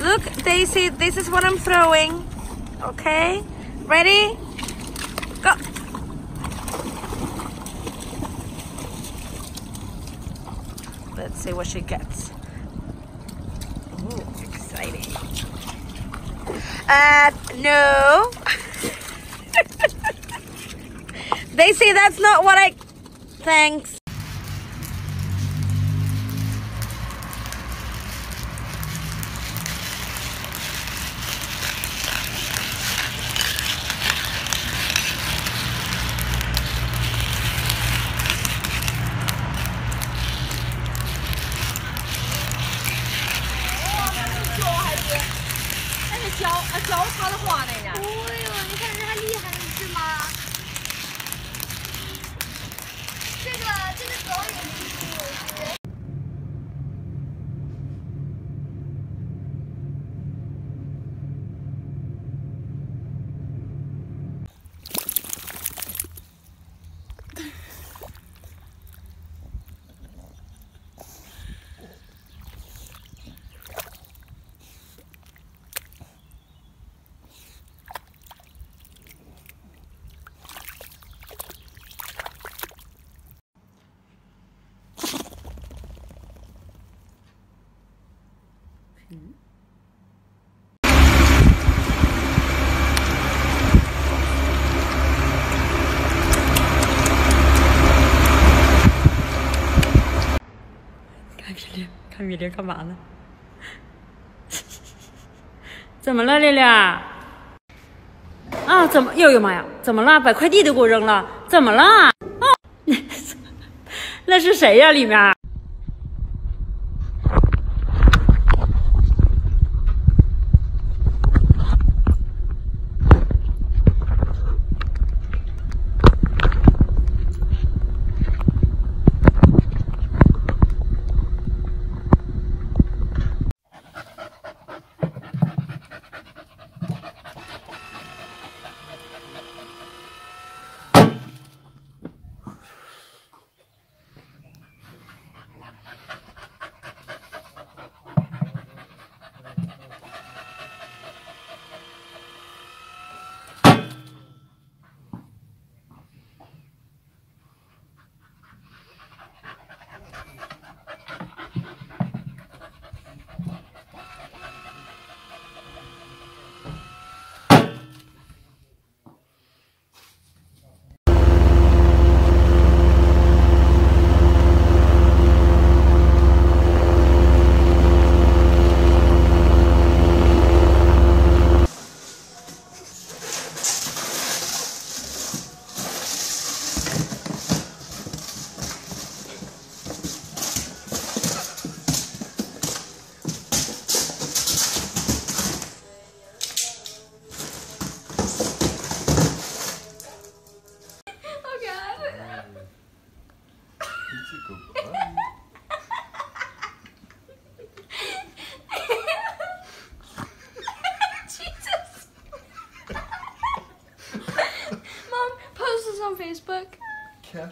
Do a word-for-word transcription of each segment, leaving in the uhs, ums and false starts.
Look, Daisy, this is what I'm throwing. Okay? Ready? Go! Let's see what she gets. Ooh, exciting. Uh, no. Daisy, that's not what I... Thanks.看米粒干嘛呢？怎么了，丽丽？啊，怎么？哎呦妈呀！怎么了？把快递都给我扔了？怎么了？啊，那是谁呀？里面？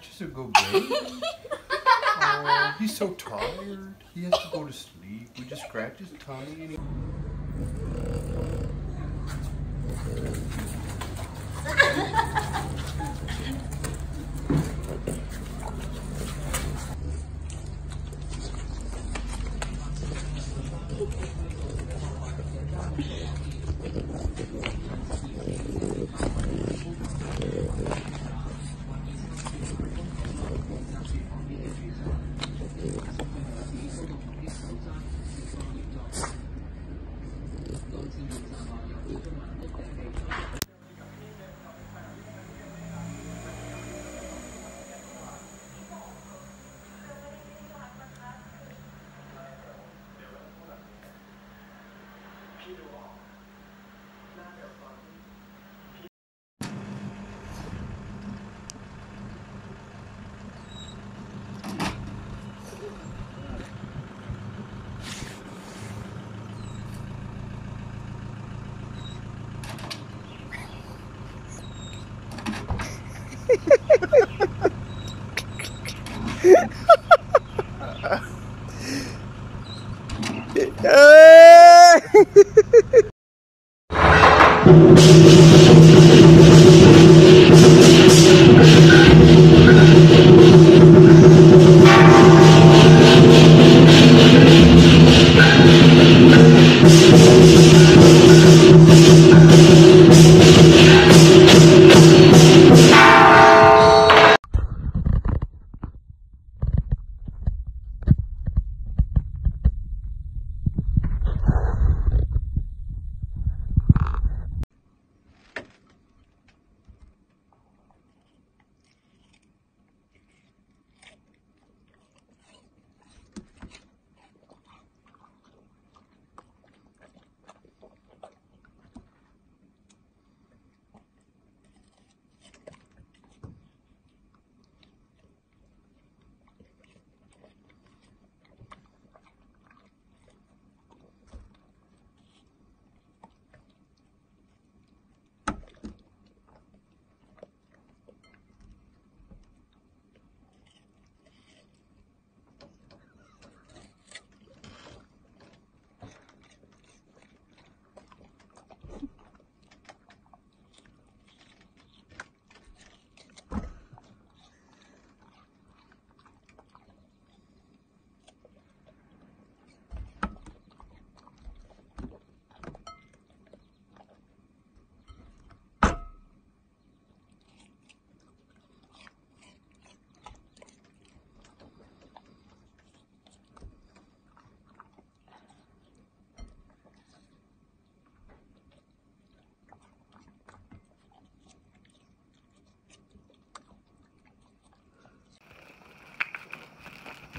Just to go big. uh, he's so tired. He has to go to sleep. We just scratched his tummy and he...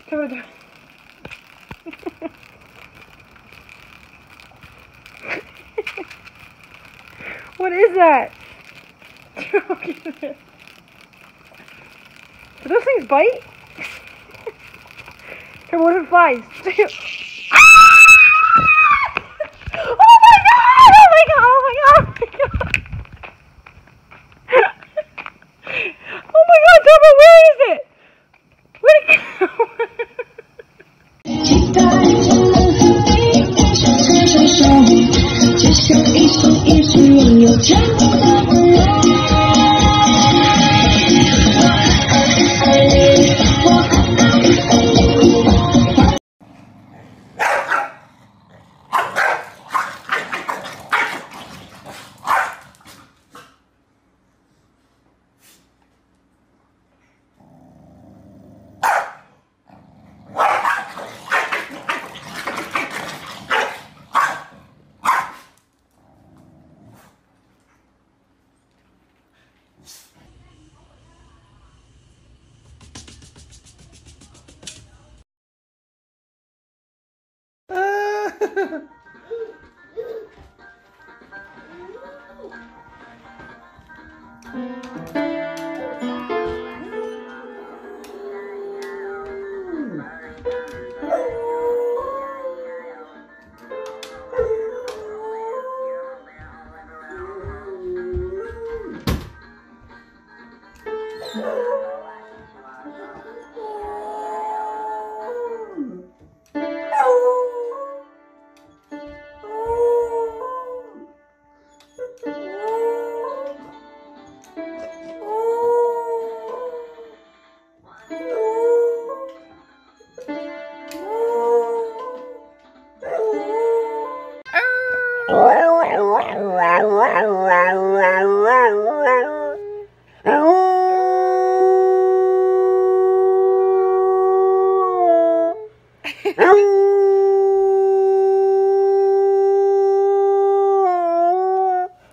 对不对？What is that? Do those things bite? Come on, it flies. Oh my god! Oh my god! Oh my god! Oh my god! Oh my god, Dubba, where is it? Where did it go?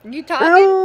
You talking?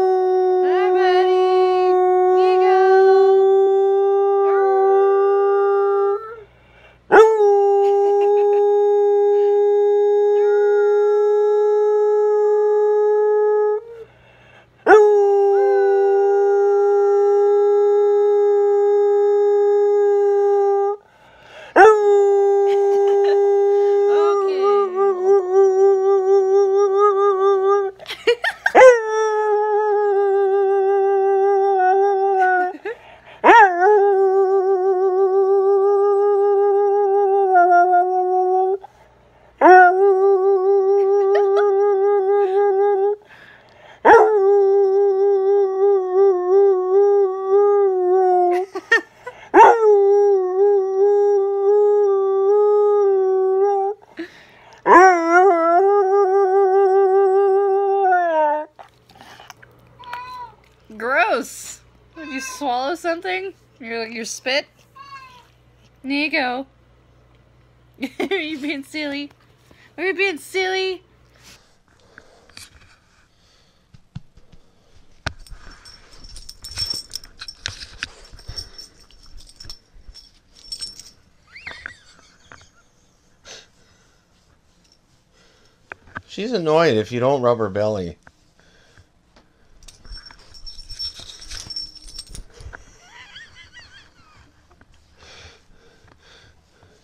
gross. Did you swallow something? Your your spit? There you go. Are you being silly? Are you being silly? She's annoyed if you don't rub her belly.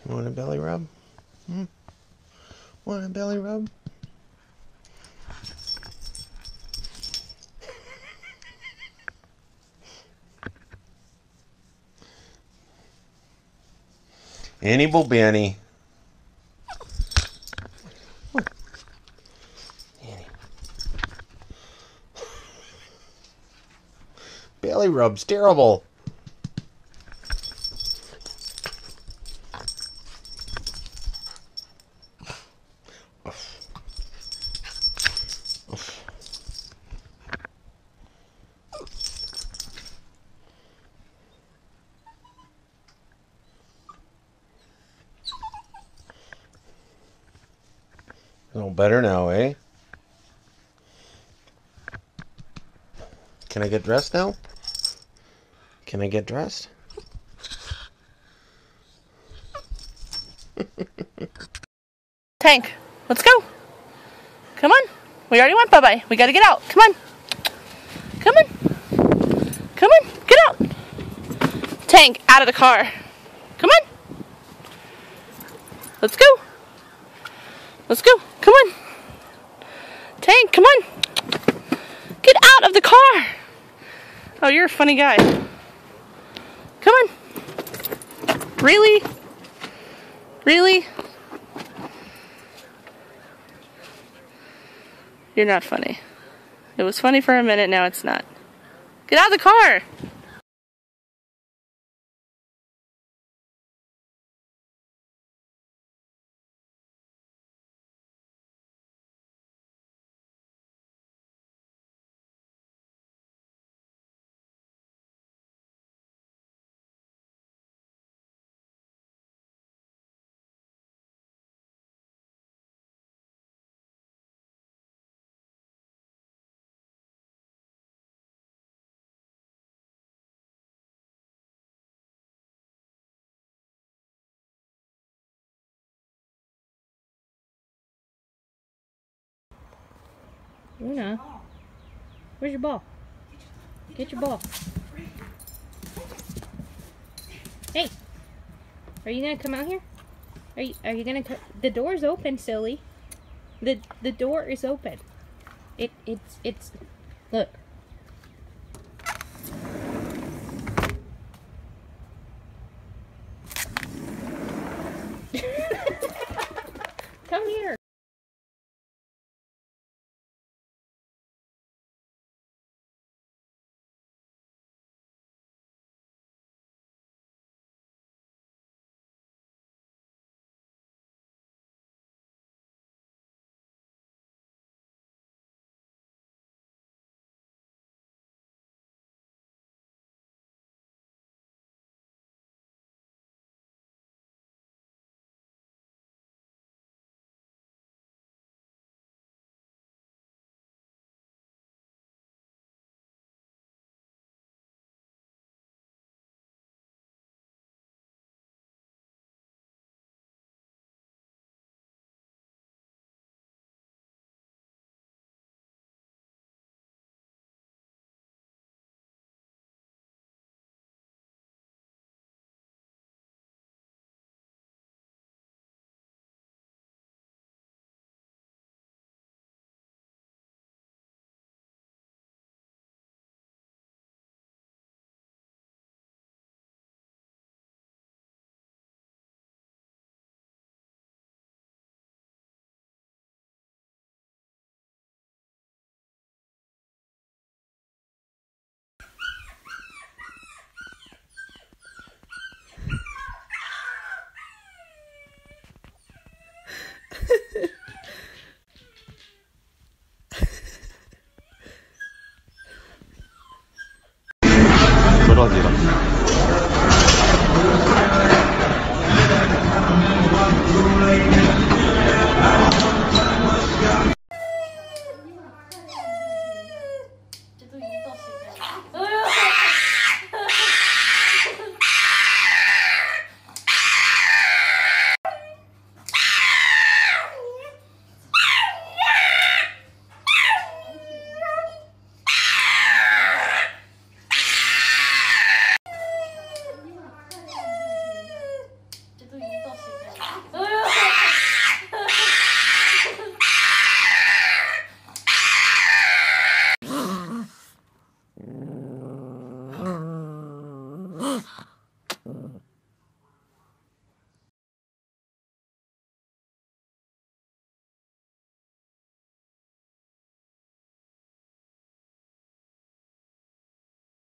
You want a belly rub? Hmm? Want a belly rub? Annie Bobanny. Belly rub's terrible. Oof. Oof. No better now, eh? Can I get dressed now? Can I get dressed? Tank, let's go. Come on. We already went bye-bye. We gotta get out. Come on. Come on. Come on. Get out. Tank, out of the car. Come on. Let's go. Let's go. Come on. Tank, come on. Get out of the car. Oh, you're a funny guy. Come on. Really? Really? You're not funny. It was funny for a minute, now it's not. Get out of the car! Una, where's your ball? Get your ball. Hey, are you gonna come out here? Are you are you gonna? The door's open, silly. The the door is open. It it's it's. Look.